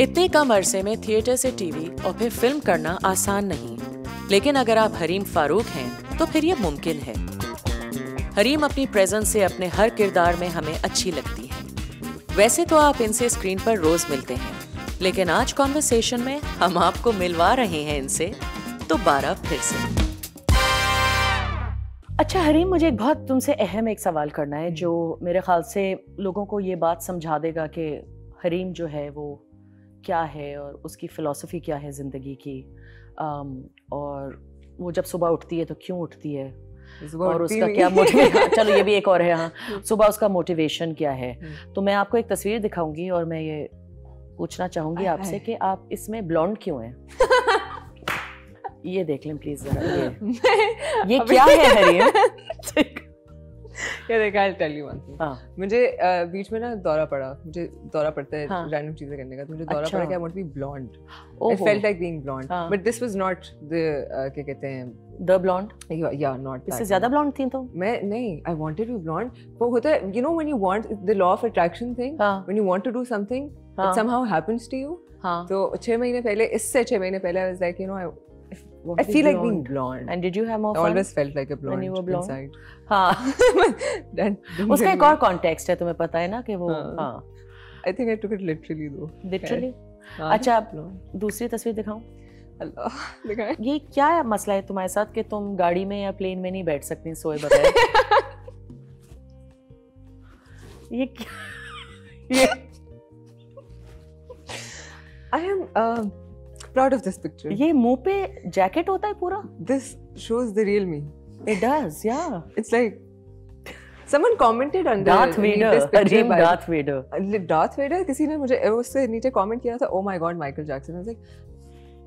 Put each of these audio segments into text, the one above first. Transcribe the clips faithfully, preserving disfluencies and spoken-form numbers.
इतने कम अरसे में थिएटर से टीवी और फिर फिल्म करना आसान नहीं, लेकिन अगर आप हरीम फारूक हैं तो फिर ये मुमकिन है। हरीम अपनी प्रेजेंस से अपने हर किरदार में हमें अच्छी लगती है। वैसे तो आप इनसे स्क्रीन पर रोज मिलते हैं, लेकिन आज कॉन्वर्सेशन में हम आपको मिलवा रहे हैं इनसे दोबारा फिर से। अच्छा हरीम, मुझे एक बहुत तुमसे अहम एक सवाल करना है जो मेरे ख्याल से लोगों को ये बात समझा देगा कि हरीम जो है वो क्या है और उसकी फ़िलासफ़ी क्या है ज़िंदगी की, और वो जब सुबह उठती है तो क्यों उठती है और उसका क्या मोटिवेशन। चलो ये भी एक और है, हाँ, सुबह उसका मोटिवेशन क्या है। तो मैं आपको एक तस्वीर दिखाऊंगी और मैं ये पूछना चाहूँगी आपसे कि आप इसमें ब्लॉन्ड क्यों हैं। ये देख लें प्लीज जरा, ये ये क्या है हरीम? ये देख, I'll tell you one thing. मुझे बीच में ना दौरा पड़ा, मुझे दौरा पड़ता है रैंडम चीजें करने का, तो मुझे दौरा पड़ा कि I want to be blonde. I felt like being blonde, but this was not the क्या कहते हैं the blonde. Yeah, not. इससे ज़्यादा blonde थी तो? मैं नहीं, I wanted to be blonde. वो होता है, you know when you want the law of attraction thing, when you want to do something, it somehow happens to you. तो छह महीने पहले, इससे छह महीने पहले I was like, you know, I I feel blonde. like being blonde. And did you have more fun? I always felt like a blonde, when you were blonde? inside. हाँ. उसका एक और context है, तुम्हें पता है ना कि वो हाँ. I think I took it literally though. Literally. अच्छा आप दूसरी तस्वीर दिखाऊं? अल्लाह दिखाएं. ये क्या मसला है तुम्हारे साथ कि तुम गाड़ी में या प्लेन में नहीं बैठ सकती, सोए बताए? ये क्या? ये I am proud of this picture. ये मुंह पे जैकेट होता है पूरा? This shows the real me. It does, yeah. It's like someone commented on Darth Vader. Hareem Darth Vader. Darth Vader. किसी ने मुझे उससे नीचे comment किया था, oh my god Michael Jackson. I was like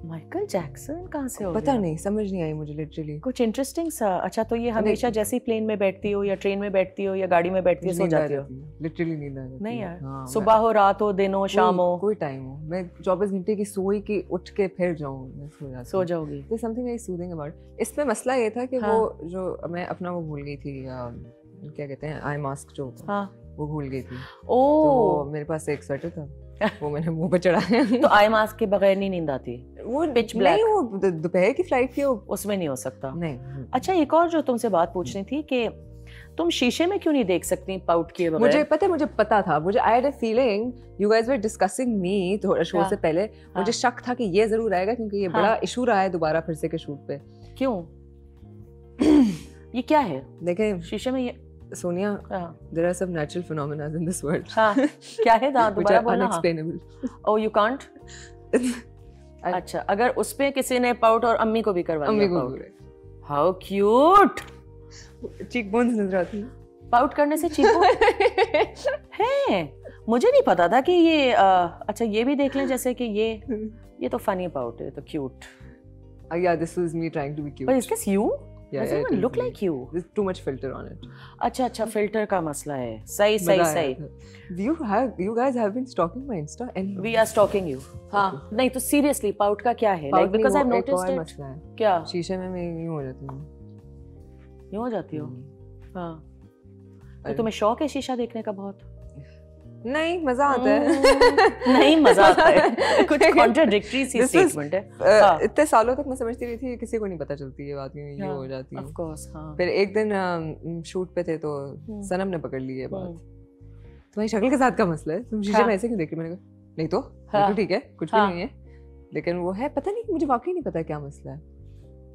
Michael Jackson कहाँ से हो? पता नहीं, समझ नहीं आई मुझे literally. कुछ interesting सा. अच्छा तो ये हमेशा जैसे plane में बैठती हो या train में बैठती हो या गाड़ी में बैठती हो सो जाती हो? Literally नींद आ जाती है। नहीं यार, सुबह हो, रात हो, दिन हो, शाम हो, कोई time हो, मैं चौबीस घंटे की सोई की उठ के फिर जाऊँ, सो जाऊँगी। There's something very soothing about. इसमें मसला ये था कि वो जो मैं अपना वो भूल गई थी, क्या कहते हैं आई मास्क जो वो भूल गई थी, तो मेरे पास एक स्वेटर था वो मैंने मुंह पे चढ़ाया। तो आई मास्क के बगैर नहीं नींद आती? वो पिच ब्लैक नहीं, वो दोपहर की फ्लाइट थी, उसमें नहीं हो सकता। नहीं। अच्छा एक और जो तुमसे बात पूछनी थी कि तुम शीशे में क्यों नहीं देख सकती पाउट किए बगैर? मुझे पता है, मुझे पता था, मुझे I had a feeling you guys were discussing me थोड़ा शो से पहले, मुझे शक था कि ये जरूर आएगा क्योंकि ये बड़ा इशू रहा है दोबारा फिर से के शूट पे। क्यों, ये क्या है? देखें शीशे में ये Sonia, there are some natural phenomena in this world. हाँ, क्या है दांत दोबारा बोलना? Unexplainable. Oh, you can't. अच्छा, अगर उसपे किसी ने पाउट और अम्मी को भी करवाया। अम्मी को भी। How cute. Cheekbones नजर आती हैं। पाउट करने से cheekbones हैं। मुझे नहीं पता था कि ये, अच्छा ये भी देख लें जैसे कि ये, ये तो funny पाउट है, तो cute. Yeah, this was me trying to be cute. But is this you? Yeah, doesn't even look like you. There's too much filter on it. अच्छा अच्छा filter का मसला है। सही सही सही। You have you guys have been stalking my Insta and we are stalking you. हाँ नहीं तो seriously pout का क्या है? Like because I've noticed it. क्या? शीशे में मैं यूँ हो जाती हूँ। यूँ हो जाती हो? हाँ। तो तुम्हें शौक है शीशा देखने का बहुत? नहीं मजा आता है। नहीं मजा आता है, कुछ कॉन्ट्राडिक्टरी सी स्टेटमेंट है। इतने सालों तक मैं समझती रही थी, किसी को नहीं पता चलती ये बात, ये हो जाती है ऑफ कोर्स। हां फिर एक दिन शूट पे थे तो सनम ने पकड़ ली ये बात, तुम्हारी शक्ल के साथ का मसला है, तुम शीशे में ऐसे क्यों देख रही हो? मैंने कहा नहीं तो बिल्कुल ठीक है, कुछ भी नहीं है, लेकिन वो है पता नहीं, मुझे वाकई नहीं पता क्या मसला है।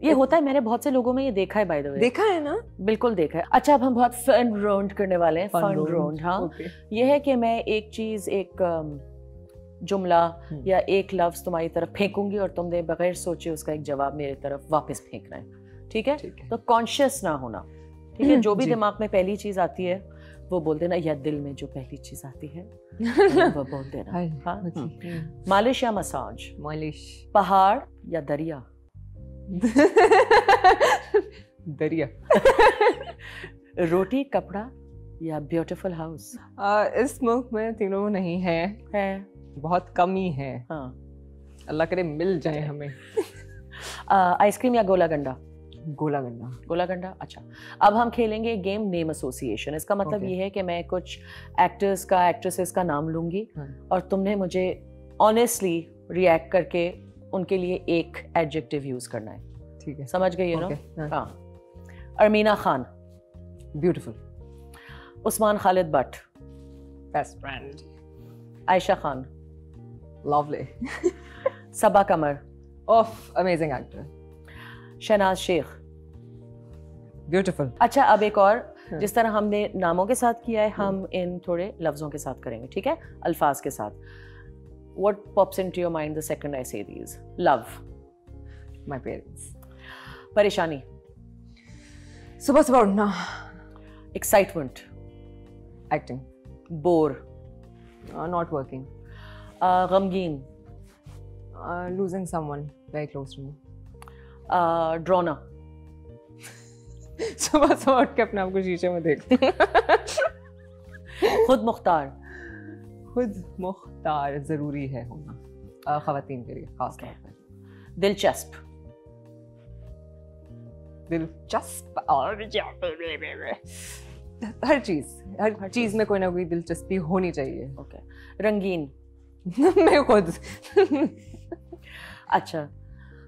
ये होता है, मैंने बहुत से लोगों में ये देखा है, बाय द वे। देखा है ना? बिल्कुल देखा है। अच्छा अब हम बहुत फन राउंड करने वाले हैं। फन राउंड, हाँ। okay. ये है कि मैं एक चीज, एक जुमला या एक लफ्ज तुम्हारी तरफ फेंकूंगी और तुमने बगैर सोचे उसका एक जवाब मेरे तरफ वापस फेंकना है, ठीक है? ठीक है। तो कॉन्शियस ना होना, ठीक है? जो भी दिमाग में पहली चीज आती है वो बोल देना, या दिल में जो पहली चीज आती है वो बोल देना। मालिश या मसाज? मालिश। पहाड़ या दरिया? दरिया। रोटी, कपड़ा या ब्यूटीफुल हाउस? इस मुल्क में तीनों नहीं है, है बहुत कम ही है। हाँ अल्लाह करे मिल जाए हमें। आइसक्रीम या गोला गंडा? गोला गंडा। गोला गंडा, अच्छा। अब हम खेलेंगे गेम नेम एसोसिएशन। इसका मतलब okay. ये है कि मैं कुछ एक्टर्स का, एक्ट्रेसेस का नाम लूंगी, हाँ. और तुमने मुझे ऑनेस्टली रिएक्ट करके उनके लिए एक एडजेक्टिव यूज करना है, ठीक है, समझ गई ना? हाँ, Armeena Khan beautiful, Usman Khalid Butt best friend, Ayesha Khan lovely, Saba Qamar of amazing actor, Shehnaaz Sheikh beautiful. अच्छा, अब एक और, जिस तरह हमने नामों के साथ किया है हम इन थोड़े लफ्जों के साथ करेंगे, ठीक है, अल्फाज के साथ। What pops into your mind the second I say these? Love, my parents. परेशानी, सुबह सुबह उठना। Excitement, acting. Bore, not working. गमगीन, losing someone very close to me. ड्रोना, सुबह सुबह उठ के अपने आप को शीशे में देखती। खुद मुख्तार, खुद मुख्तार जरूरी है होना ख़वातीन के लिए खास तौर पर। दिलचस्प, दिलचस्प और हर चीज़, हर चीज़ में कोई ना कोई दिलचस्पी होनी चाहिए। ओके, रंगीन, मैं खुद। अच्छा,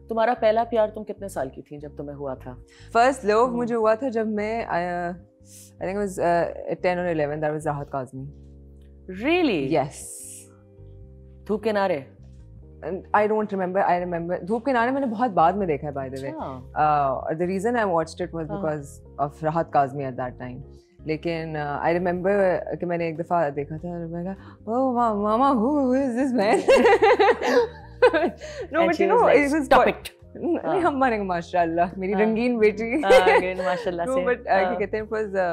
तुम्हारा पहला प्यार, तुम कितने साल की थी जब तुम्हें हुआ था? फर्स्ट लव मुझे हुआ था जब मैं आई थिंक वाज टेन और eleven, that was Rahat Kazmi. Really? Yes. धूप के नारे? I don't remember, I remember धूप के नारे मैंने बहुत बाद में देखा है बाय द वे, और the reason I watched it was because of Rahat Kazmi at that time. लेकिन आई uh, रिमेंबर कि मैंने एक दफ़ा देखा था और मैं कहा oh mama who is this man. No, but you know, like, it was stop it. नहीं, हम मानेंगे माशाल्लाह, मेरी रंगीन बेटी। रंगीन माशाल्लाह से। No, but क्या कहते हैं, it was uh,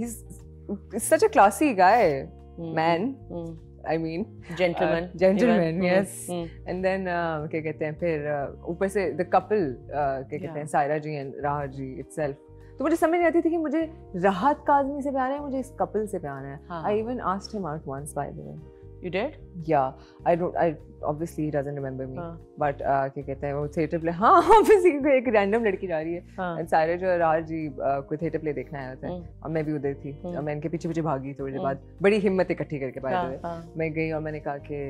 he's such a classy guy, mm. man. Mm. I mean, gentleman. Uh, gentleman, mm. yes. Mm. And then क्या कहते हैं, फिर ऊपर से the couple क्या कहते हैं, सायरा जी और राहत जी itself. तो मुझे समझ नहीं आती थी कि मुझे राहत काज़मी से प्यार है, मुझे इस couple से प्यार है। I even asked him out once, by the way. You did? Yeah, I don't. I obviously he doesn't remember me. हाँ. But क्या कहते हैं, वो थिएटर प्ले, हाँ ऑब्वियसली एक रैंडम लड़की जा रही है, और सारे जो राज जी को थिएटर प्ले देखना आया था, और मैं भी उधर थी, और मैं इनके पीछे पीछे भागी थोड़ी देर बाद, बड़ी हिम्मत इकट्ठी करके बाय द वे, मैं गई और मैंने कहा कि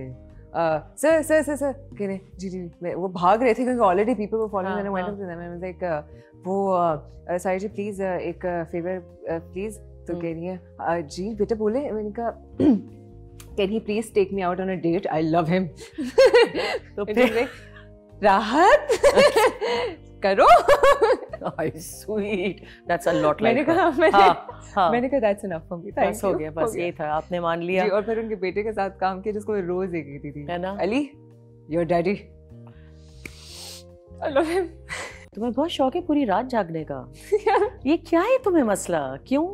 सर सर सर सर कह रहे जी जी, मैं वो भाग रहे थे क्योंकि ऑलरेडी पीपल वो फॉलो करने वाले थे, मैंने लाइक वो सारे जी प्लीज एक फेवर प्लीज, तो कह रही है जी बेटा बोले, मैंने कहा Can he please take me out on a date? I love him. तो फिर राहत करो। I sweet. That's a lot like her. मैंने कहा मैंने कहा that's enough for me. बस हो गया, बस ये था, आपने मान लिया। जी, और फिर उनके बेटे के साथ काम किया जिसको मैं रोज देखती थी, है ना? Ali, your daddy. I love him. तुम्हें बहुत शौक है पूरी रात जागने का। ये क्या है तुम्हें मसला? क्यों?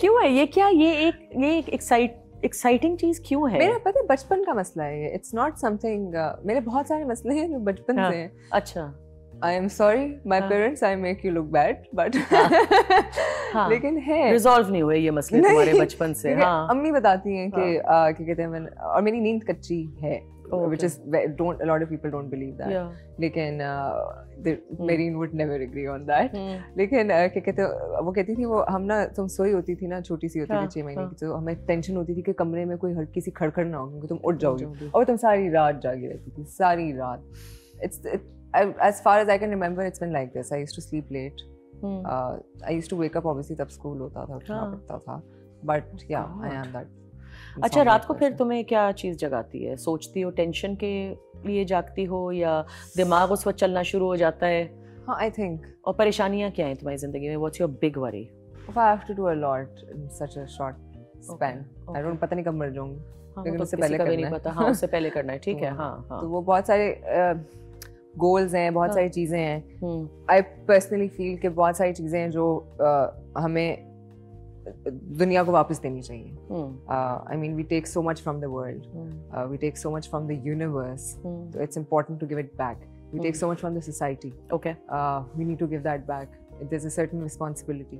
क्यों है ये, क्या ये एक ये एक एक्साइट एक्साइटिंग चीज़ क्यों है? मेरा पता है बचपन का मसला है ये, इट्स नॉट समथिंग, मेरे बहुत सारे मसले हैं जो बचपन से हैं। अच्छा, I am sorry my parents, I make you look bad, but लेकिन है, रिजॉल्व नहीं हुए ये मसले तुम्हारे बचपन से। हाँ, अम्मी बताती हैं कि क्या कहते हैं, और मेरी नींद कच्ची है, which is don't a lot of people don't believe that, yeah. लेकिन Marine would never agree on that. लेकिन क्या कहते हैं, वो कहती थी वो हम ना तुम सोई होती थी ना, छोटी सी होती थी छह महीने की, तो हमें टेंशन होती थी कि कमरे में कोई हल्की सी खड़खड़ ना हो क्योंकि तुम उठ जाओगी, और तुम सारी रात जागी रहती थी, सारी रात। It's as far as I can remember it's been like this. I used to sleep late. I used to wake up obviously तब स्कूल होता था, उठना पड़ता था, but yeah I am that. अच्छा, रात को फिर तुम्हें क्या चीज़ जगाती है? सोचती हो, टेंशन के लिए जागती हो, या दिमाग उस वक्त चलना शुरू हो जाता है? हाँ, आई थिंक। और परेशानियाँ क्या हैं तुम्हारी ज़िंदगी में? What's your big worry? If I have to do a lot in such a short span, I don't, पता नहीं कब मर जाऊँगी, लेकिन उससे पहले करना है। हाँ, उससे पहले करना है, ठीक है। हाँ हाँ, तो वो बहुत सारे गोल्स हैं, बहुत सारी चीज़ें हैं। आई पर्सनली फील कि बहुत सारी चीज़ें हैं जो हमें दुनिया को वापस देनी चाहिए। I mean we take so much from the world, we take so much from the universe, तो it's important to give it back. We take so much from the society, okay, we need to give that back, there is a certain responsibility.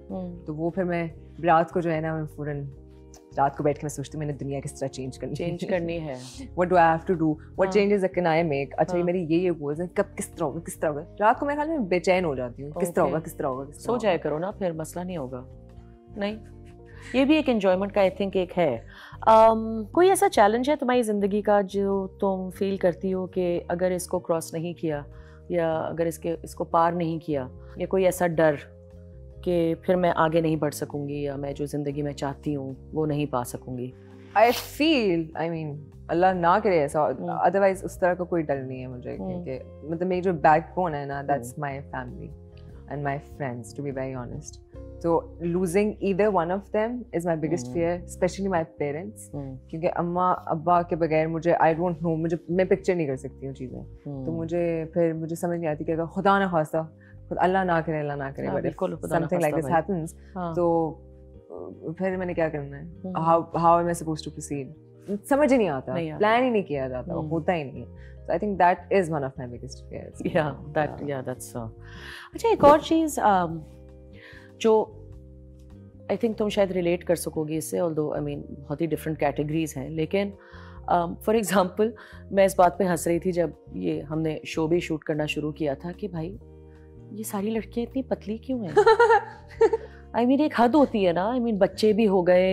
तो वो फिर मैं रात को जो है ना, मैं फौरन रात को बैठ के मैं सोचती हूँ मैंने दुनिया किस तरह चेंज करनी चेंज करनी है, what do I have to do, what changes can I make. अच्छा, ये मेरे ये ये गोल्स हैं, कब किस तरह होगा, किस तरह होगा। रात को मेरे ख्याल में बेचैन हो जाती हूँ, किस तरह होगा किस तरह होगा। सो जाया करो ना, फिर मसला नहीं होगा। नहीं, ये भी एक एन्जॉयमेंट का आई थिंक एक है। um, कोई ऐसा चैलेंज है तुम्हारी ज़िंदगी का जो तुम फील करती हो कि अगर इसको क्रॉस नहीं किया या अगर इसके इसको पार नहीं किया, या कोई ऐसा डर कि फिर मैं आगे नहीं बढ़ सकूँगी या मैं जो ज़िंदगी में चाहती हूँ वो नहीं पा सकूँगी? आई फील आई मीन अल्लाह ना करे ऐसा, अदरवाइज उस तरह का कोई डर नहीं है मुझे, क्योंकि मतलब मेरी जो बैकबोन है ना, that's my family and my friends to be very honest. तो losing either one of them is my biggest fear, specially my parents, क्योंकि अम्मा अब्बा के बगैर मुझे आई डोंट नो, मुझे मैं पिक्चर नहीं कर सकती हूँ चीज़ें। hmm. तो मुझे फिर मुझे समझ नहीं आती कि अगर खुदा ना खासा, अल्लाह ना करे अल्लाह ना करे but something like this happens, तो फिर मैंने क्या करना है, how how am I supposed to proceed, समझ ही नहीं आता, प्लान ही नहीं किया जाता, वो होता ही नहीं है। So I think that is one of my biggest fears. Yeah, that yeah, yeah that's so. अच्छा, एक और चीज़ जो आई थिंक तुम शायद रिलेट कर सकोगी इससे, ऑल्दो आई मीन बहुत ही डिफरेंट कैटेगरीज हैं, लेकिन फॉर एग्ज़ाम्पल मैं इस बात पे हंस रही थी जब ये हमने शो भी शूट करना शुरू किया था कि भाई ये सारी लड़कियाँ इतनी पतली क्यों हैं? आई I मीन mean, एक हद होती है ना, आई I मीन mean, बच्चे भी हो गए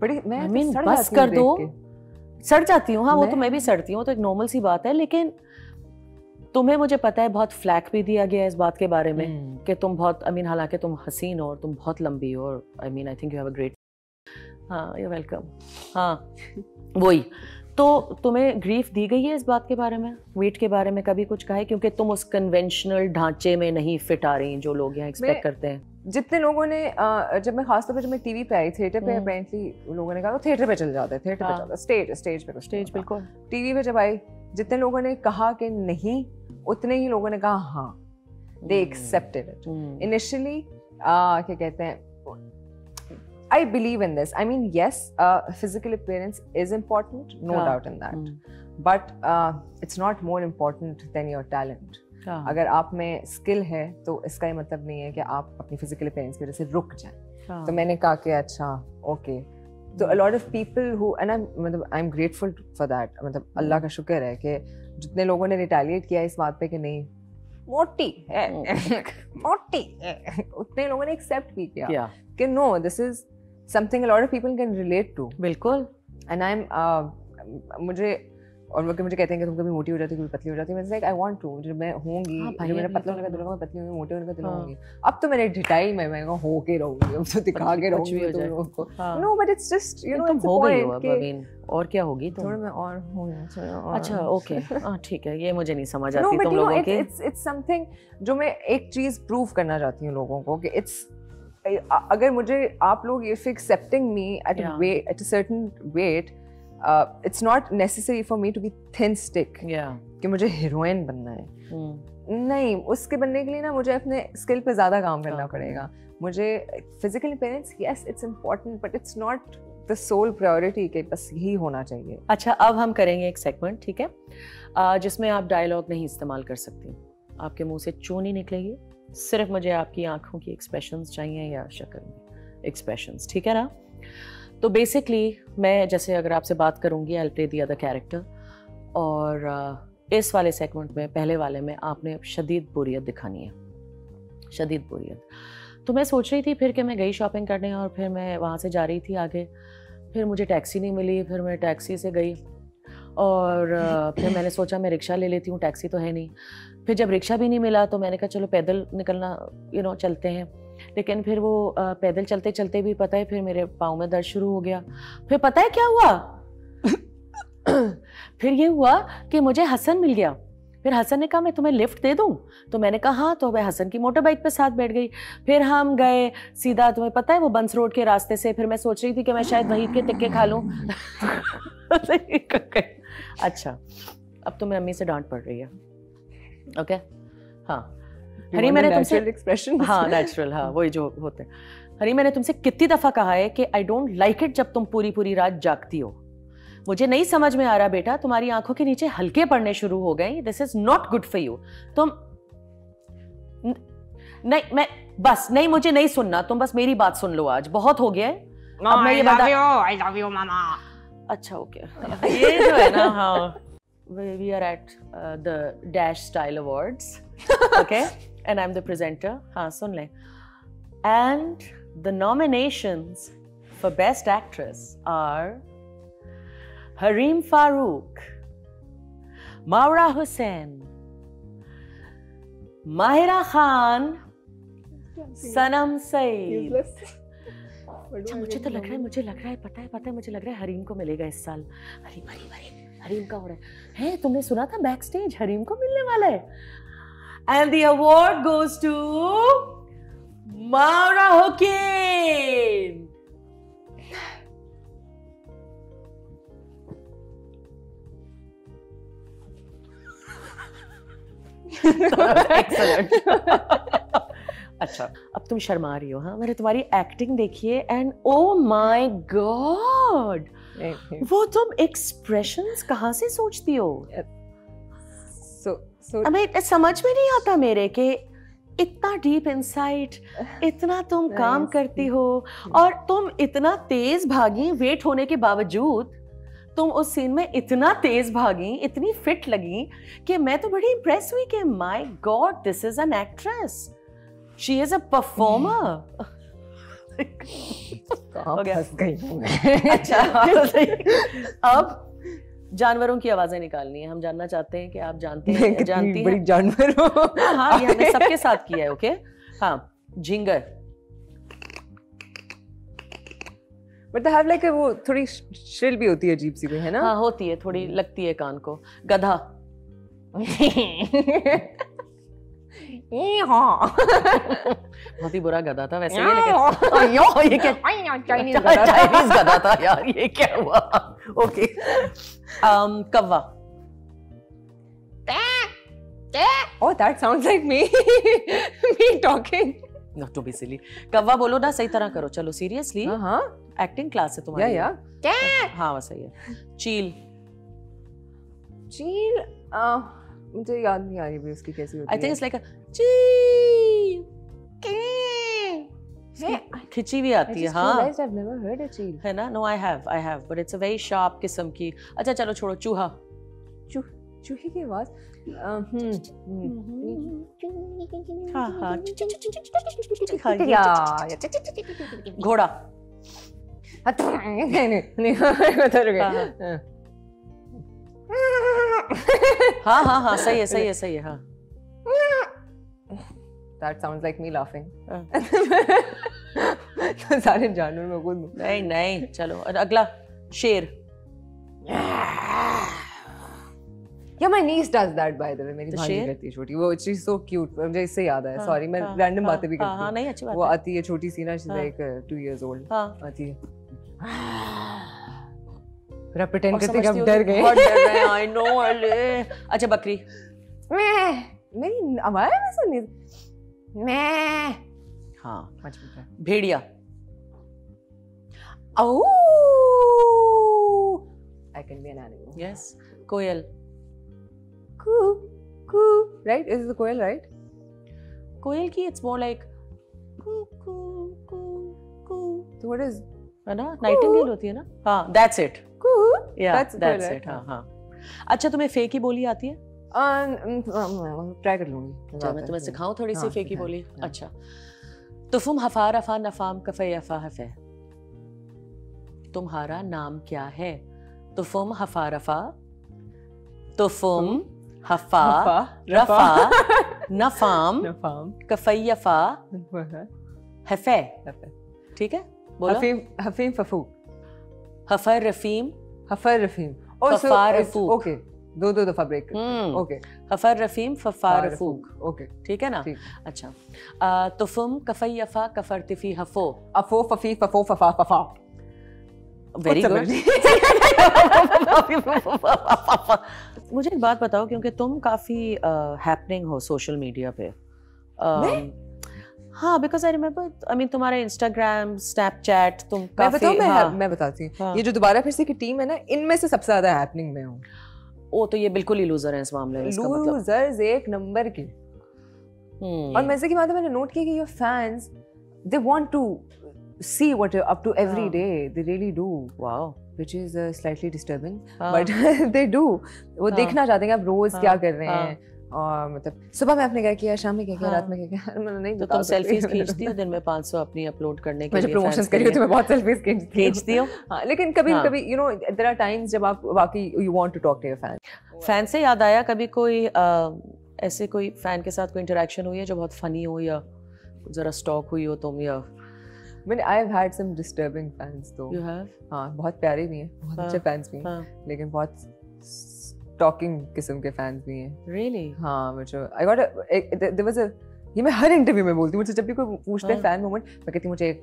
बड़ी मैं I mean, बस कर दो, सड़ जाती हूँ। हाँ वो तो मैं भी सड़ती हूँ, तो एक नॉर्मल सी बात है, लेकिन तुम्हें मुझे पता है बहुत फ्लैक भी दिया गया है इस बात के बारे में कि तुम बहुत आई I मीन mean, हालांकि तुम हसीन हो और तुम बहुत लंबी हो और I mean I think you have a great. हाँ यू वेलकम। हाँ वही, तो तुम्हें ग्रीफ दी गई है इस बात के बारे में, वेट के बारे में कभी कुछ कहा है, क्योंकि तुम उस कन्वेंशनल ढांचे में नहीं फिट आ रही जो लोग यहाँ एक्सपेक्ट करते हैं? जितने लोगों ने जब मैं खासतौर पे जब मैं टीवी पे आई, थिएटर पे अपेरेंटली लोगों ने कहा थिएटर पे चल जाते हैं, थिएटर पे चलता स्टेज स्टेज पे स्टेज बिल्कुल। टीवी पे जब आई जितने लोगों ने कहा कि नहीं उतने ही लोगों ने कहा हाँ, दे एक्सेप्टेड इट इनिशियली। क्या कहते हैं, I believe in this. I mean, yes, uh, physical appearance is important, no yeah. doubt in that. Mm. But uh, it's not more important than your talent. Yeah. अगर आप में skill है तो इसका ये मतलब नहीं है कि आप अपनी physical appearance की वजह से रुक जाएं। yeah. तो मैंने कहा कि अच्छा, okay. तो a lot of people who and I'm मतलब I'm grateful for that. मतलब अल्लाह का शुक्र है कि जितने लोगों ने retaliate किया इस बात पे कि नहीं मोटी है मोटी है, उतने लोगों ने accept भी किया yeah. कि no, this is something a lot of people can relate to. बिल्कुल। And I'm uh, मुझे और लोग मुझे कहते हैं कि तुम कभी मोटी हो जाती हो, कभी पतली हो जाती हो, मैं लाइक आई वांट टू, जो मैं होंगी, जो मैंने पतला होने का दिल होगा मैं पतली होंगी, मोटी होने का दिल होगी। अब तो मैंने ढिटाई में मैं हो के रहूंगी, अब तो दिखा के रहूंगी तुम लोगों को। No but it's just you know it's a point कि और क्या होगी तुम, थोड़ा मैं और हो जाऊं। अच्छा ओके, हां ठीक है, ये मुझे नहीं समझ आती तुम लोगों के। इट्स इट्स समथिंग जो मैं एक चीज प्रूव करना चाहती हूं लोगों को कि इट्स, अगर मुझे आप लोग if accepting me at at a certain weight, it's not necessary for me to be thin stick कि मुझे हीरोइन बनना है। hmm. नहीं, उसके बनने के लिए ना मुझे अपने स्किल पे ज़्यादा काम करना okay. पड़ेगा। मुझे physical appearance yes it's important but it's not the sole priority के बस यही होना चाहिए। अच्छा, अब हम करेंगे एक सेगमेंट, ठीक है, uh, जिसमें आप डायलॉग नहीं इस्तेमाल कर सकती, आपके मुँह से चूनी निकलेगी, सिर्फ मुझे आपकी आंखों की एक्सप्रेशंस चाहिए या शक्ल में एक्सप्रेशंस, ठीक है ना? तो बेसिकली मैं जैसे अगर आपसे बात करूंगी, I will play the other character, और इस वाले सेगमेंट में पहले वाले में आपने शदीद बोरियत दिखानी है, शदीद बोरियत। तो मैं सोच रही थी फिर कि मैं गई शॉपिंग करने और फिर मैं वहाँ से जा रही थी आगे, फिर मुझे टैक्सी नहीं मिली, फिर मैं टैक्सी से गई और फिर मैंने सोचा मैं रिक्शा ले लेती हूँ, टैक्सी तो है नहीं। फिर जब रिक्शा भी नहीं मिला तो मैंने कहा चलो पैदल निकलना यू नो चलते हैं, लेकिन फिर वो पैदल चलते चलते भी पता है फिर मेरे पाँव में दर्द शुरू हो गया। फिर पता है क्या हुआ? फिर ये हुआ कि मुझे हसन मिल गया। फिर हसन ने कहा मैं तुम्हें लिफ्ट दे दूँ, तो मैंने कहा हाँ, तो मैं हसन की मोटर बाइक पर साथ बैठ गई। फिर हम गए सीधा, तुम्हें पता है वो बंस रोड के रास्ते से, फिर मैं सोच रही थी कि मैं शायद वहीं के टिक्के खा लूँ। अच्छा, अब तो मैं अम्मी से डांट पड़ रही है, ओके okay? हाँ हरी, मैंने तुमसे एक्सप्रेशन हाँ नेचुरल हाँ वही जो होते हैं। हरी, मैंने तुमसे कितनी दफ़ा कहा है कि आई डोंट लाइक इट जब तुम पूरी पूरी रात जागती हो, मुझे नहीं समझ में आ रहा बेटा, तुम्हारी आंखों के नीचे हल्के पड़ने शुरू हो गए, this is not good for you. तुम न... नहीं, मैं बस नहीं, मुझे नहीं सुनना, तुम बस मेरी बात सुन लो, आज बहुत हो गया है। no, अब मैं I ये बता अच्छा ओके okay. ये जो है ना हाँ, we are at uh, the Dash Style Awards, okay, and I'm the presenter. हाँ सुन लें, and the nominations for Best Actress are Hareem Farooq, Mawra Hussain, Mahira Khan, Sanam Saeed. अच्छा मुझे तो लग रहा है मुझे लग रहा है पता है पता है मुझे लग रहा है हरीम को मिलेगा इस साल। हरीम हरीम हरीम हरीम का हो रहा है। है तुमने सुना था बैक स्टेज हरीम को मिलने वाला है। And the award goes to Mawra Hussain. Excellent. अच्छा अब तुम शर्मा रही हो। हाँ मैंने तुम्हारी एक्टिंग देखी है एंड ओ माय गॉड वो तुम एक्सप्रेशंस कहाँ से सोचती हो। सो सो हमें समझ में नहीं आता मेरे के इतना डीप इंसाइट इतना तुम काम करती हो और तुम इतना तेज भागी। वेट होने के बावजूद तुम उस सीन में इतना तेज भागी इतनी फिट लगी कि मैं तो बड़ी इम्प्रेस हुई कि my god this is an actress. She is a performer. अच्छा अब जानवरों की आवाजें निकालनी है। हम जानना चाहते हैं कि आप जानते हैं जानती हैं जानवरों। हाँ ये हमने सबके साथ किया है। ओके हाँ झिंगर बट हैव लाइक वो थोड़ी श्रिल भी होती है अजीब सी भी है ना। हाँ होती है थोड़ी लगती है कान को। गधा बहुत ही बुरा गधा था वैसे ये लेकिन यो ये क्या चाइनीज गधा था यार ये क्या हुआ। ओके कव्वा। Oh that sounds like me me talking not to be silly. कव्वा बोलो ना सही तरह करो चलो सीरियसली। हाँ एक्टिंग क्लास है तुम्हारी। या या हाँ सही है। चील चील मुझे याद नहीं आ रही भी उसकी कैसी होती है। I think it's like a चील के खिंची भी आती है। हाँ I just realized I've never heard a चील है ना। No I have I have but it's a very sharp किस्म की। अच्छा चलो छोड़ो चूहा। चूह चूहे की आवाज। हाँ हाँ यार घोड़ा। नहीं नहीं बता रुके। हाँ हाँ हाँ सही है सही है सही है। हाँ That sounds like me laughing. सारे जानवर में कुछ नहीं नहीं चलो अगला शेर। Yeah my niece does that by the way मेरी भाभी करती है छोटी वो she's so cute मुझे इससे याद आया sorry मैं random बातें भी करती हूँ। हाँ नहीं अच्छी बात है। वो आती है छोटी सी ना she's like two years old आती है प्रिटेंड करते कि हम डर गए। आई नो अरे अच्छा बकरी। मैं मेरी आवाज ऐसा नहीं मैं हाँ पांच मिनट। भेड़िया। Oh I can be an animal. Yes कोयल। कू कू राइट इज द कोयल राइट। कोयल की इट्स मोर लाइक कू कू कू कू तो व्हाट इज है ना नाइटिंगेल होती है ना। हाँ that's it yeah that's it. हाँ हाँ अच्छा तुम्हें फेकी बोली आती है। ट्राई कर लूँगी मैं तुम्हें सिखाऊँ थोड़ी सी फेकी बोली। अच्छा तुफुम हफा रफा नफाम कफे यफा हफे तुम्हारा नाम क्या है। तुफुम हफा रफा तुफुम हफा रफा नफाम कफे यफा हफे ठीक है बोलो। हफीम हफीम फफूक हफर रफीम हफर रफीम फफार रफूक। ओके दो दो दफा ब्रेक। ओके हफर रफीम फफार रफूक। ओके ठीक है ना। अच्छा तुफुम कफई यफा कफरतिफी हफो अफो फफी फफो फफा फफा। Very good. मुझे एक बात बताओ क्योंकि तुम काफी हैपनिंग हो सोशल मीडिया पे। हाँ because I remember I mean तुम्हारा Instagram, Snapchat तुम काफी। मैं बताऊँ मैं हाँ, मैं बताती हूँ ये जो दोबारा फिर से की टीम है ना इनमें से सबसे ज्यादा हैपनिंग में हूँ। ओ तो ये बिल्कुल ही लूजर है इस मामले में। इसका मतलब लूजर्स एक नंबर की। और मजे की बात है मैंने नोट किया कि your fans they want to see what you're up to every day they really do wow which is slightly disturbing but they do वो देखना चाहते हैं आप रोज क्या कर रहे हैं और मतलब सुबह में आपने क्या किया, शाम में क्या किया, रात में क्या किया, मैंने नहीं बताया। तो तुम सेल्फीज खींचती हो दिन में पाँच सौ अपनी अपलोड करने के लिए? मैं प्रमोशंस कर रही हूं तो मैं बहुत सेल्फीज खींचती हूं। हां, लेकिन कभी-कभी you know there are times जब आप वाकई you want to talk to your fan. Fan से याद आया, कभी कोई ऐसे कोई फैन के साथ कोई इंटरेक्शन हुई है जो बहुत फनी हो या जरा स्टॉक हुई हो तुम? या मैंने I have had some disturbing fans तो। You have? हां, बहुत प्यारे भी हैं, बहुत अच्छे फैंस भी हैं, लेकिन बहुत टॉकिंग किस्म के फैंस भी हैं। रियली? हाँ, मुझे I got there was a, ये मैं हर इंटरव्यू में बोलती हूँ, मुझसे जब भी कोई पूछता है फैन मोमेंट, मैं कहती हूँ मुझे एक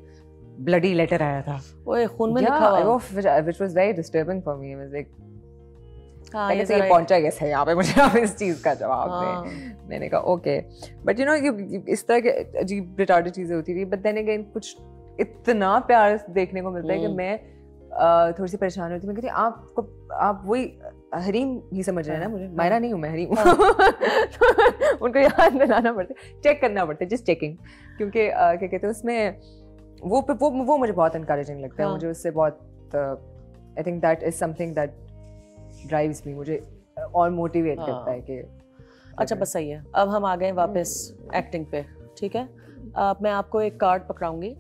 ब्लडी लेटर आया था, ओए खून में लिखा हुआ, which was very disturbing for me. I was like हां, ये पहुंचा कैसे यहाँ पे, मुझे आप इस चीज़ का जवाब दें। मैंने कहा ओके, बट यू नो इस तरह के अजीब रिटार्डेड चीज़ें होती थी। बट देन अगेन कुछ इतना प्यार देखने को मिलता है कि मैं थोड़ी सी परेशान होती हूँ। मैं कहती हूँ आपको, आप वही हरीम ही समझ रहे हैं ना, मुझे मायरा नहीं हूँ मैं, हरीम हूँ। उनको याद दिलाना पड़ता है, चेक करना पड़ता है, जस्ट चेकिंग, क्योंकि क्या कहते हैं उसमें वो वो वो मुझे बहुत इनकरेजिंग लगता है। मुझे उससे बहुत, I think that is something that drives me, मुझे और मोटिवेट करता है कि अच्छा बस सही है। अब हम आ गए वापस एक्टिंग पे, ठीक है? मैं आपको एक कार्ड पकड़ाऊंगी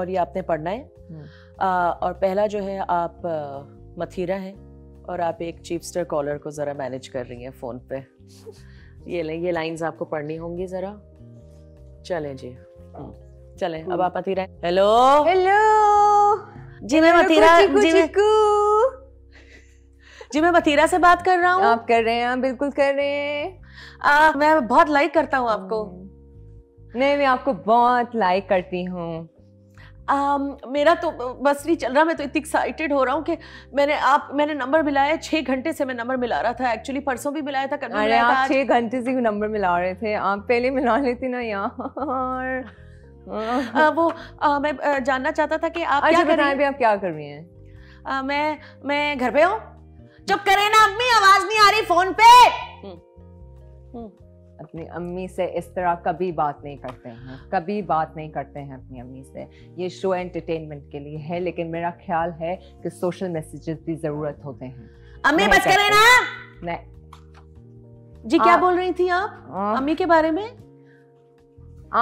और ये आपने पढ़ना है। और पहला जो है, आप मथीरा हैं और आप एक चीपस्टर कॉलर को ज़रा मैनेज कर रही हैं फ़ोन पे। ये ये लाइंस आपको पढ़नी होंगी ज़रा। चलें जी, चलें। अब आप मथीरा। हेलो हेलो जी, मैं मथीरा जी, मैं जी मैं मथीरा से बात कर रहा हूँ। आप कर रहे हैं? आप बिल्कुल कर रहे हैं। मैं बहुत लाइक करता हूँ आपको। नहीं, मैं आपको बहुत लाइक करती हूँ। Um, मेरा तो बस नहीं चल रहा, मैं तो इतनी एक्साइटेड हो रहा हूँ कि मैंने आप मैंने नंबर मिलाया। छः घंटे से मैं नंबर मिला रहा था, एक्चुअली परसों भी मिलाया था, कल भी मिलाया था। छः घंटे से नंबर मिला रहे थे आप, पहले मिला लेती ना यार। आ, वो आ, मैं जानना चाहता था कि आप क्या कर रही हैं, आप क्या कर रही हैं? आ, मैं मैं घर पे हूँ। चुप करें ना अम्मी, आवाज़ नहीं आ रही फ़ोन पे। हुँ, हुँ. अपनी अम्मी से इस तरह कभी बात नहीं करते हैं, कभी बात नहीं करते हैं अपनी अम्मी से। ये शो एंटरटेनमेंट के लिए है, लेकिन मेरा ख्याल है कि सोशल मैसेजेस भी जरूरत होते हैं। अम्मी बस करें ना। नहीं जी, क्या बोल रही थी आप अम्मी के बारे में?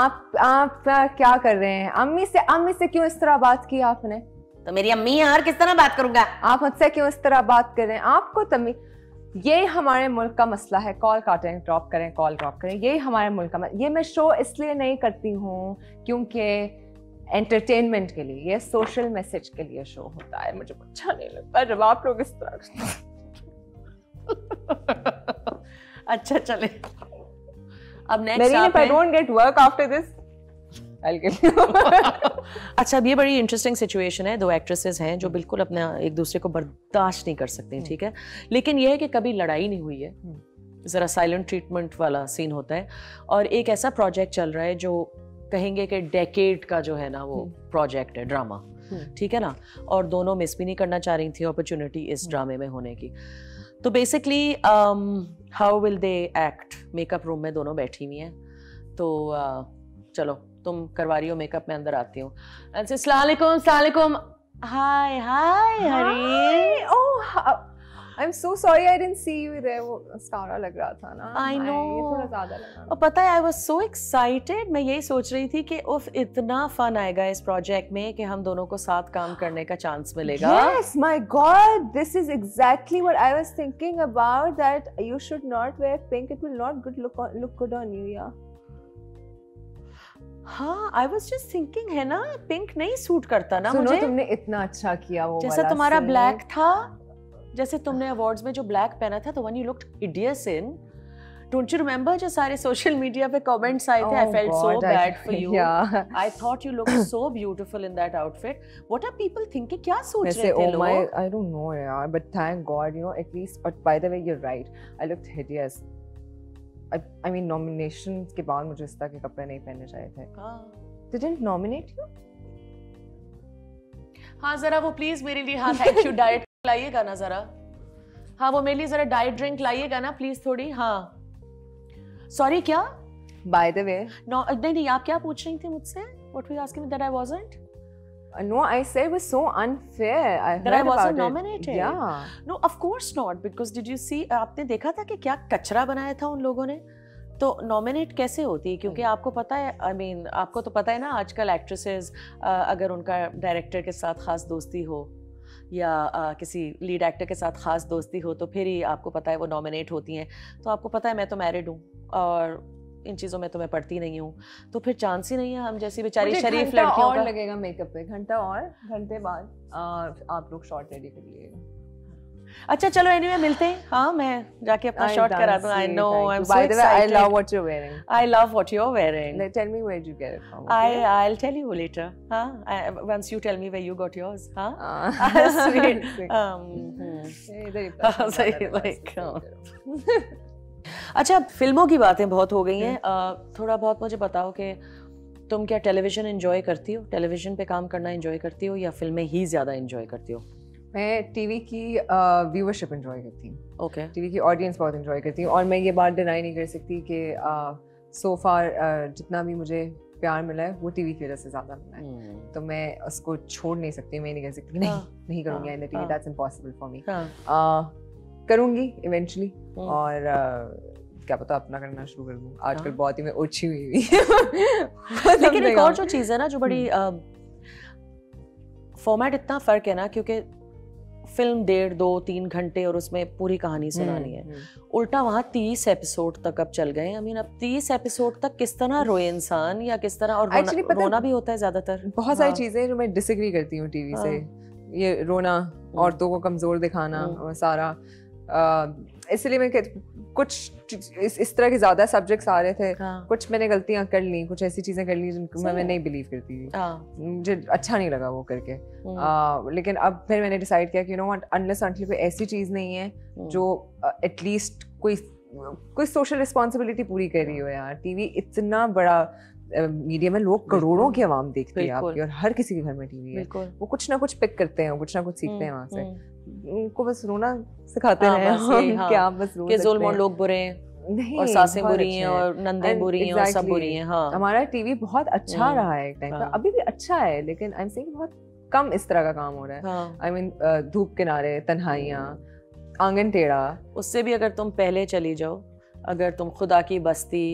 आप आप क्या कर रहे हैं? अम्मी से अम्मी से क्यों इस तरह बात की आपने? तो मेरी अम्मी है यार, किस तरह बात करूंगा? आप मुझसे क्यों इस तरह बात कर रहे हैं? आपको तमी ये हमारे मुल्क का मसला है, कॉल काटें, ड्रॉप करें, कॉल ड्रॉप करें, ये हमारे मुल्क का। ये मैं शो इसलिए नहीं करती हूँ क्योंकि एंटरटेनमेंट के लिए, ये सोशल मैसेज के लिए शो होता है। मुझे अच्छा नहीं लगता जब आप लोग इस तरह। अच्छा चले, अब next. I don't get work after this. अच्छा, अब ये बड़ी इंटरेस्टिंग सिचुएशन है। दो एक्ट्रेसेस हैं जो बिल्कुल अपना एक दूसरे को बर्दाश्त नहीं कर सकती, ठीक है? लेकिन यह है कि कभी लड़ाई नहीं हुई है, ज़रा साइलेंट ट्रीटमेंट वाला सीन होता है। और एक ऐसा प्रोजेक्ट चल रहा है जो कहेंगे कि डेकेड का जो है ना वो प्रोजेक्ट है, ड्रामा, ठीक है ना? और दोनों मिस भी नहीं करना चाह रही थी अपॉर्चुनिटी इस ड्रामे में होने की। तो basically how will they act? Makeup room में दोनों बैठी हुई हैं, तो uh, चलो तुम करवा रही हो मेकअप, में अंदर आती हूँ। अस्सलाम वालेकुम, अस्सलाम वालेकुम। Hi hi Hareem. Oh, I am so sorry I didn't see you there. वो स्टारा लग रहा था ना। आई नो, ये थोड़ा ज्यादा लगा। और पता है, आई वाज सो एक्साइटेड। मैं यही सोच रही थी कि उफ, इतना फन आएगा इस प्रोजेक्ट में कि हम दोनों को साथ काम करने का चांस मिलेगा। Yes my god, this is exactly what I was thinking about, that you should not wear pink, it will not good look look good on you. या हाँ, I was just thinking, है ना, pink नहीं suit करता ना मुझे। तुमने इतना अच्छा किया, वो जैसा तुम्हारा ब्लैक था, जैसे तुमने अवार्ड्स में जो ब्लैक पहना था, the one you looked hideous in, don't you remember? जो सारे सोशल मीडिया पे कमेंट्स आए थे, I felt so bad for you. I thought you looked so beautiful in that outfit. What are people thinking? क्या सोच रहे थे लोग? I don't know यार, but thank God, you know, at least. But by the way, you're right. I looked hideous. I mean, nomination के बाद मुझे इस तरह के कपड़े नहीं पहनने चाहिए थे। They didn't nominate you? हाँ जरा वो प्लीज मेरे लिए, हाँ थैंक यू, डाइट लाइएगा ना जरा। हाँ वो मेरे लिए जरा डाइट ड्रिंक लाइएगा ना प्लीज थोड़ी। हाँ सॉरी, क्या बाय द वे? नहीं नहीं, आप क्या पूछ रही थी मुझसे? What were you asking me that I wasn't? No, I said it was so unfair. I that I wasn't nominated. Yeah. No, of course not. Because did you see? आपने देखा था कि क्या कचरा बनाया था उन लोगों ने? तो नॉमिनेट कैसे होती है, क्योंकि आपको पता है, आई I मीन mean, आपको तो पता है ना आजकल एक्ट्रेसेस अगर उनका डायरेक्टर के साथ ख़ास दोस्ती हो या आ, किसी लीड एक्टर के साथ ख़ास दोस्ती हो तो फिर ही आपको पता है वो नॉमिनेट होती हैं। तो आपको पता है मैं तो मैरिड हूँ और इन चीज़ों में तो मैं पढ़ती नहीं हूँ, तो फिर चांस ही नहीं है हम जैसी बेचारी शरीफ लड़कियों और लगेगा मेकअप पे घंटा और घंटे बाद आप लोग शॉर्ट रेडी कर लीजिएगा। अच्छा चलो एनीवे anyway, मिलते हैं। हाँ मैं जाके अपना शॉट करा दूँ। I know I am so excited. I love what you are wearing. I love what you are wearing. Tell me where you get it from. I I will tell you later. हाँ once you tell me where you got yours. हाँ sweet. Hmm सही like. अच्छा फिल्मों की बातें बहुत हो गई हैं, थोड़ा बहुत मुझे बताओ कि तुम क्या टेलीविजन एंजॉय करती हो, टेलीविजन पे काम करना एंजॉय करती हो या फिल्में ही ज़्यादा एंजॉय करती हो? मैं टीवी की व्यूवरशिप एंजॉय करती हूँ। ओके। टीवी की ऑडियंस बहुत एंजॉय करती हूँ और मैं ये बात डिनाई नहीं कर सकती कि सो फार जितना भी मुझे प्यार मिला है वो टीवी की वजह से ज़्यादा मिला है, तो मैं उसको छोड़ नहीं सकती। मैं नहीं कह सकती नहीं नहीं करूँगी in the TV, that's impossible for me. करूँगी इवेंचुअली और क्या पता अपना करना शुरू कर दूँ। आजकल बहुत ही मैं ओछी हुई हुई। लेकिन एक और जो चीज़ है ना, जो बड़ी फॉर्मेट इतना फ़र्क है ना, क्योंकि फिल्म डेढ़ दो तीन घंटे और उसमें पूरी कहानी सुनानी है, उल्टा वहाँ तीस एपिसोड तक अब चल गए। आई मीन अब तीस एपिसोड तक किस तरह रोए इंसान या किस तरह, और रोना, रोना भी होता है ज़्यादातर। बहुत सारी चीज़ें जो मैं डिसएग्री करती हूँ टीवी से, ये रोना, औरतों को कमज़ोर दिखाना सारा, इसलिए मैं कुछ इस, इस तरह के ज़्यादा सब्जेक्ट्स आ रहे थे। हाँ। कुछ मैंने गलतियाँ कर ली, कुछ ऐसी चीज़ें कर ली जिनको मैं नहीं बिलीव करती थी। हाँ। मुझे अच्छा नहीं लगा वो करके। आ, लेकिन अब फिर मैंने डिसाइड किया कि you know what, unless until कोई ऐसी चीज़ नहीं है जो एटलीस्ट uh, कोई कोई सोशल रिस्पॉन्सिबिलिटी पूरी कर रही हो। यार टीवी इतना बड़ा मीडिया में लोग करोड़ों की आवाम देखती है आपकी, और हर किसी के घर में टीवी है, वो कुछ ना कुछ पिक करते हैं, कुछ ना कुछ सीखते हैं वहाँ से। उनको बस रोना सिखाते हैं कि आप बस रो सकते हैं, ज़ुल्म लोग बुरे हैं और सासें बुरी हैं और नंदे बुरी हैं और सब बुरी हैं। हाँ हमारा टीवी बहुत अच्छा रहा है एक टाइम पर, अभी भी अच्छा है, लेकिन आई एम सेइंग बहुत कम इस तरह का काम हो रहा है। आई मीन धूप किनारे, तन्हाइयाँ, आंगन टेढ़ा, उससे भी अगर तुम पहले चली जाओ, अगर तुम खुदा की बस्ती,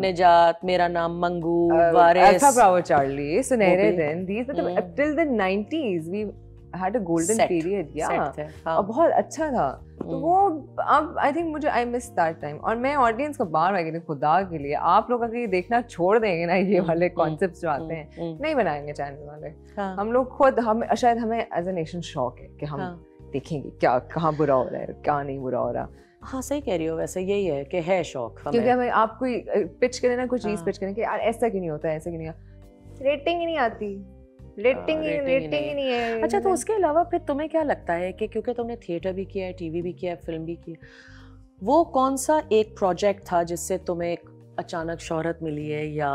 निजात, मेरा नाम मंगू, वारिस, चार्ली, सुनहरे दिन, दीज मतलब till the nineties we had a golden period. या और बहुत अच्छा था, तो वो अब आई थिंक मुझे आई मिस दैट टाइम। और मैं ऑडियंस को बार बार कहती हूँ खुदा के लिए आप लोग अगर ये देखना छोड़ देंगे ना, ये वाले कॉन्सेप्ट्स जो आते हैं नहीं बनाएंगे चैनल वाले। हम लोग खुद, हम शायद हमें एज ए नेशन शौक है कि हम देखेंगे क्या कहाँ बुरा हो रहा है, क्या नहीं बुरा हो रहा। हाँ सही कह रही हो, वैसे यही है कि है शौक हमें, क्योंकि हमें आप कोई पिच करें ना, कोई चीज़ पिच करें कि यार ऐसा क्यों नहीं होता है, ऐसा क्यों नहीं होता, रेटिंग ही नहीं आती, रेटिंग ही रेटिंग ही नहीं है। अच्छा तो उसके अलावा फिर तुम्हें क्या लगता है कि क्योंकि तुमने थिएटर भी किया है, टीवी भी किया है, फिल्म भी की है, वो कौन सा एक प्रोजेक्ट था जिससे तुम्हें अचानक शोहरत मिली है या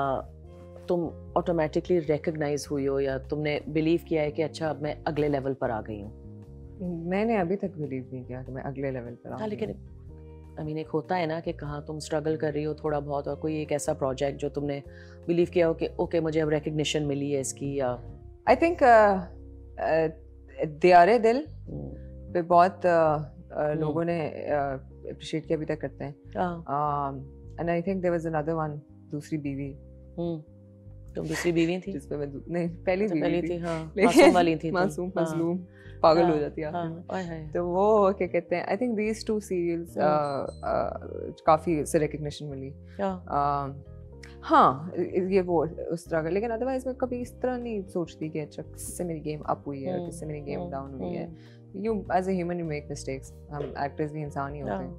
तुम ऑटोमेटिकली रिकग्नाइज हुई हो या तुमने बिलीव किया है कि अच्छा अब मैं अगले लेवल पर आ गई हूँ? मैंने अभी तक बिलीव नहीं किया कि मैं अगले लेवल पर आऊँ, लेकिन आई मीन एक होता है ना कि कहाँ तुम स्ट्रगल कर रही हो थोड़ा बहुत और कोई एक ऐसा प्रोजेक्ट जो तुमने बिलीव किया हो कि ओके मुझे अब रिकग्निशन मिली है इसकी। या आई थिंक दियारे दिल पे बहुत लोगों ने अप्रिशिएट किया, अभी तक करते हैं। And I think there was another one, दूसरी बीवी। तुम दूसरी बीवी थी जिसपे मैं नहीं पहली बीवी थी। हाँ मासूम वाली थी, मासूम मजलूम पागल हो जाती है। हाँ, तो वो क्या कहते हैं, I think these two serials काफ़ी से रिकग्निशन मिली। हाँ ये वो उस तरह का, लेकिन अदरवाइज मैं कभी इस तरह नहीं सोचती कि अच्छा किससे मेरी गेम अप हुई है और किससे मेरी गेम डाउन हुई है। You as a human you make mistakes, हम एक्टर्स भी इंसान ही होते हैं,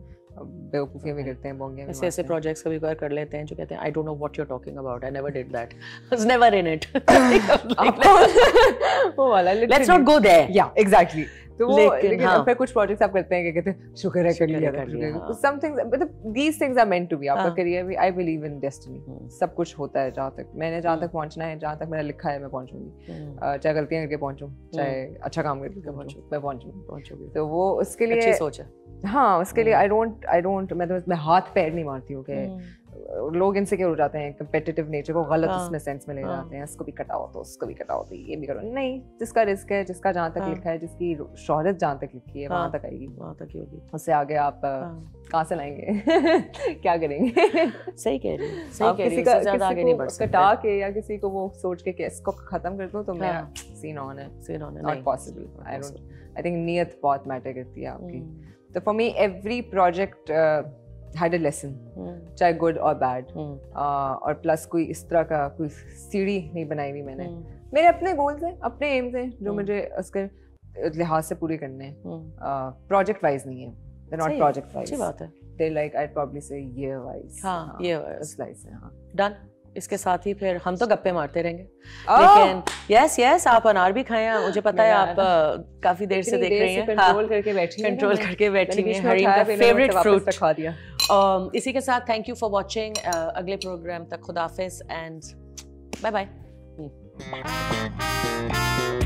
बेवकूफियां भी करते हैं, बोंगे ऐसे ऐसे प्रोजेक्ट्स कभी बार कर लेते हैं जो कहते हैं I don't know what you are talking about, I never did that, was never in it, वो वाला लेट्स नॉट गो देयर। या एग्जैक्टली, तो वो लेकिन आप पे कुछ प्रोजेक्ट्स आप करते हैं कि कहते हैं शुक्र है कर लिया। सम थिंग्स मतलब these things are meant to be. आपका करियर भी, आई बिलीव इन डेस्टिनी, सब कुछ होता है जहाँ तक मैंने जहाँ तक पहुँचना है, जहाँ तक मेरा लिखा है मैं पहुँचूंगी, चाहे गलतियाँ करके पहुँचूँ, चाहे अच्छा काम करके पहुँचूँ, मैं पहुँचूँगी पहुँचूँगी। तो वो उसके लिए सोचा, हाँ उसके लिए आई डोंट आई डोंट मैं तो मैं हाथ पैर नहीं मारती हूँ कि लोग इनसिक्योर हो जाते हैं, कम्पिटिटिव नेचर को गलत उसमें सेंस में ले जाते हैं, इसको भी कटाओ तो उसको भी कटाओ तो ये भी करो। नहीं, जिसका रिस्क है, जिसका जहाँ तक लिखा है, जिसकी शोहरत जहाँ तक लिखी है वहाँ तक आएगी, वहाँ तक ही होगी। उससे आगे आप कहाँ से लाएंगे, क्या करेंगे? सही कह रही है, सही कह रही है। ज़्यादा आगे नहीं बढ़ सकते। कटा के या किसी को वो सोच के इसको खत्म कर दो तो मेरा सीन ऑन है, सीन ऑन है, not possible. I don't, I think नीयत बहुत मैटर करती है आपकी। तो for me every project had a lesson, चाहे good or bad, और प्लस कोई इस तरह का कोई सीढ़ी नहीं बनाई हुई मैंने। मेरे अपने गोल्स हैं, अपने एम्स हैं, जो मुझे उसके लिहाज से पूरे करने हैं। प्रोजेक्ट वाइज नहीं है, they're not project वाइज, अच्छी बात है। they're like I'd probably say year wise, हाँ year वाइज, हाँ done। इसके साथ ही फिर हम तो गप्पे मारते रहेंगे, लेकिन यस यस आप अनार भी खाएं, मुझे पता है आप काफी देर से देख रही हैं, कंट्रोल करके बैठी हैं, कंट्रोल करके बैठी हैं। हरीम का फेवरेट फ्रूट खा दिया। इसी के साथ थैंक यू फॉर वाचिंग, अगले प्रोग्राम तक खुदाफिज एंड बाय बाय।